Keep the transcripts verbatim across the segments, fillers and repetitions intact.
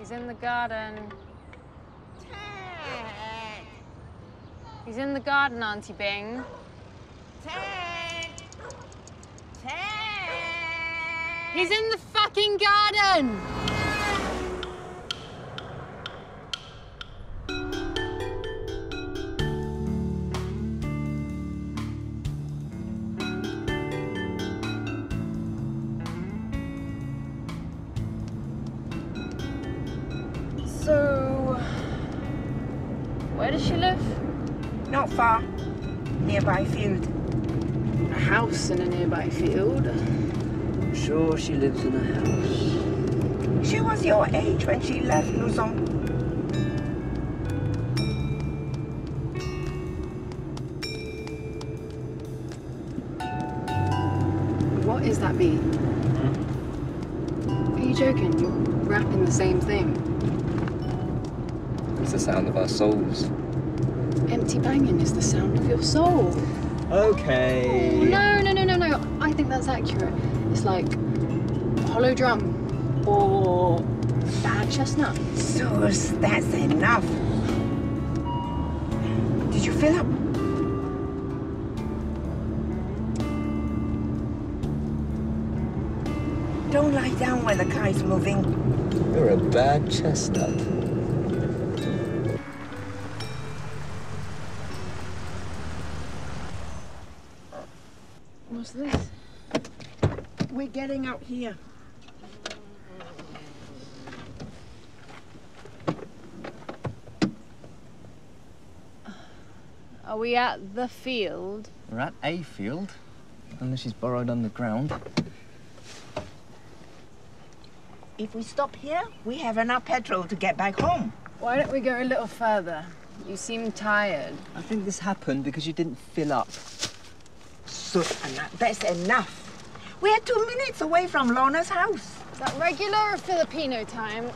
He's in the garden. Ted. He's in the garden, Auntie Bing. Ted. Ted. He's in the fucking garden. Where does she live? Not far. Nearby field. A house in a nearby field. I'm sure she lives in a house. She was your age when she left Luzon. What is that bee? Are you joking? You're rapping the same thing. It's the sound of our souls. Empty banging is the sound of your soul. Okay. Oh, no, no, no, no, no. I think that's accurate. It's like hollow drum or bad chestnut. Source, that's enough. Did you fill up? Don't lie down when the car is moving. You're a bad chestnut. What's this? We're getting out here. Are we at the field? We're at a field, unless she's burrowed underground. If we stop here, we have enough petrol to get back home. Why don't we go a little further? You seem tired. I think this happened because you didn't fill up. So, that's enough. We are two minutes away from Lorna's house. Is that regular or Filipino time?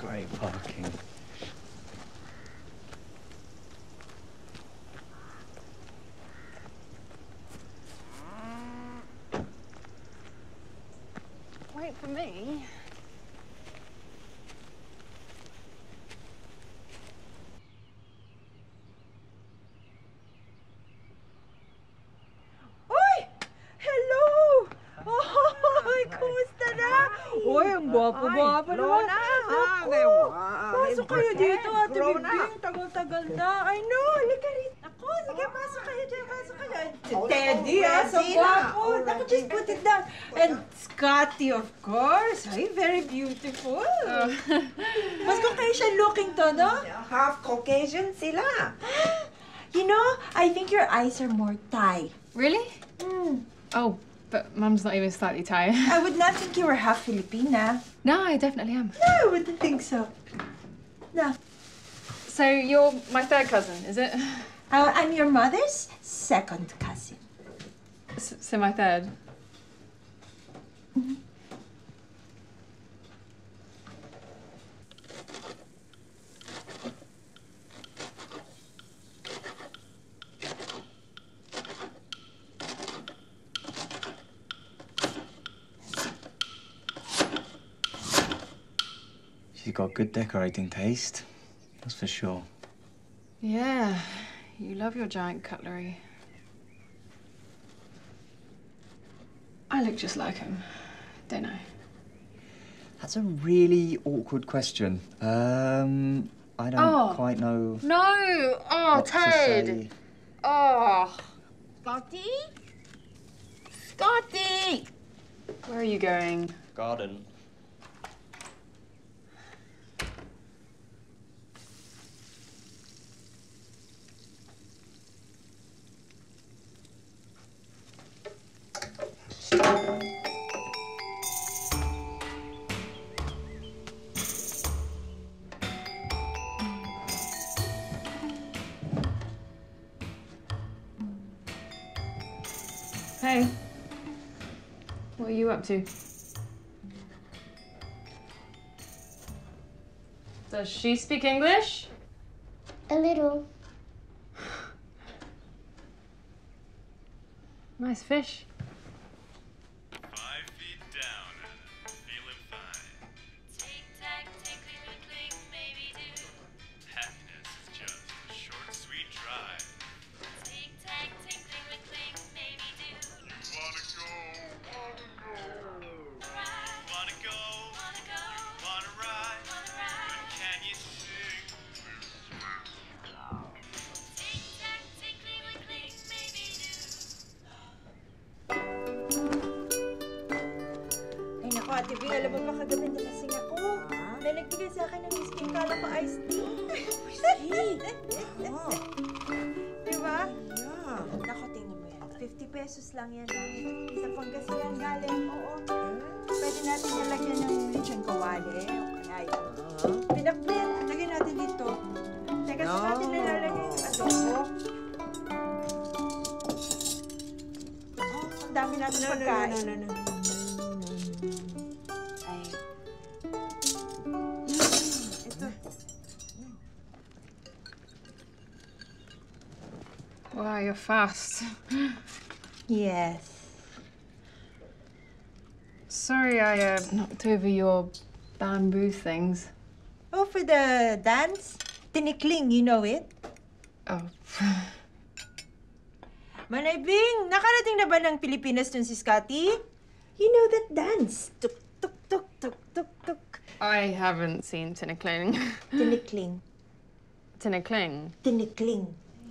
Great parking. Wait for me. Ay, Lorna! Ako! Pasok kayo dito, Ate Bibing. Tagal-tagal na. I know, halika rin. Ako, sige, pasok kayo dyan, pasok kayo. Teddy, ah, so guwapo. Ako, just put it down. And Scotty, of course. Ay, very beautiful. Mas Caucasian looking to, no? Half Caucasian sila. You know, I think your eyes are more Thai. Really? Mm. Oh. But Mum's not even slightly tired. I would not think you were half Filipina. No, I definitely am. No, I wouldn't think so. No. So you're my third cousin, is it? Uh, I'm your mother's second cousin. S so my third? Mm-hmm. She's got good decorating taste, that's for sure. Yeah, you love your giant cutlery. I look just like him, don't I? That's a really awkward question. Um, I don't oh. quite know. No! Oh, what Ted! To say. Oh! Scotty? Scotty! Where are you going? Garden. Hey, what are you up to? Does she speak English? A little. Nice fish. Five feet down. Feeling fine. Tic tac, tickling, tickling, maybe do. Happiness is just a short, sweet drive. Tic tac, tickling, tickling, maybe do. You wanna go, wanna go. Ride. Wanna go, wanna go. You wanna ride, wanna ride. But can you sing? Ate B, alam mo ba kagabi nalasing ako? May nagbigay sa akin ng whiskey, kala ko iced tea. Whiskey? Oo. Diba? Yeah. Naku, tingin mo yan. fifty pesos lang yan. Isang Pangasinan galing. Oo. Pwede natin nilagyan ng lechon kawali. O kaya yun. Pinakplit. Lagyan natin dito. Teka, saan natin nalalagay yung adobo? Ang dami natin pagkain. No, no, no, no. Wow, you're fast. Yes. Sorry I uh, knocked over your bamboo things. Oh, for the dance? Tinikling, you know it? Oh. Manaybing, nakarating na ba ng Pilipinas dun si Scotty? You know that dance. Tuk, tuk, tuk, tuk, tuk, tuk. I haven't seen tinikling. Tinikling. Tinikling? Tinikling.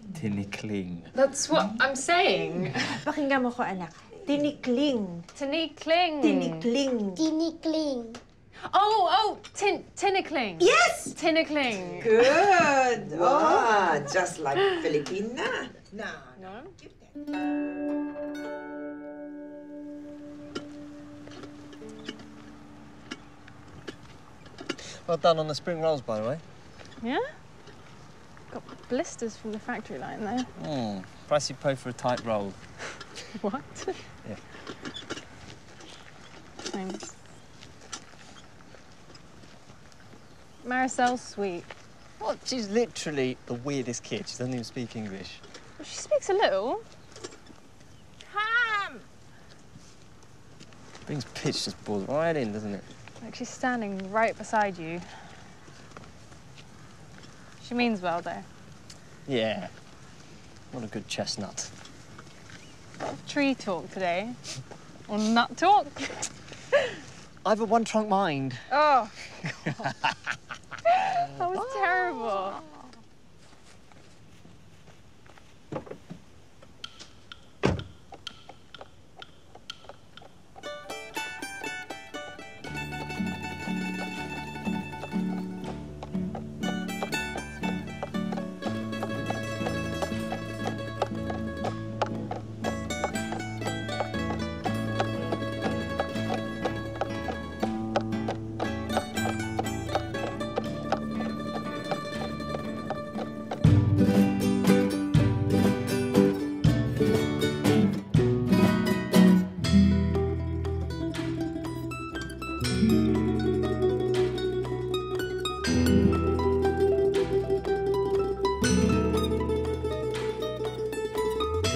Tinikling. That's what I'm saying. Pakinggan mo ko, anak. Tinikling. Tinikling. Tinikling. Tinikling. Oh, oh, tin tinikling. Yes! Tinikling. Good. Oh, just like Filipina. No, no. Give that. Well done on the spring rolls, by the way. Yeah? Got blisters from the factory line there. Mm, price you pay for a tight roll. What? Yeah. Thanks. Maricel's sweet. Well, she's literally the weirdest kid. She doesn't even speak English. Well, she speaks a little. Ham! Brings pitch just balls right in, doesn't it? Like she's standing right beside you. She means well, though. Yeah. What a good chestnut. Tree talk today. Or nut talk. I've a one-trunk mind. Oh. That was oh. terrible.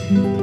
Thank you.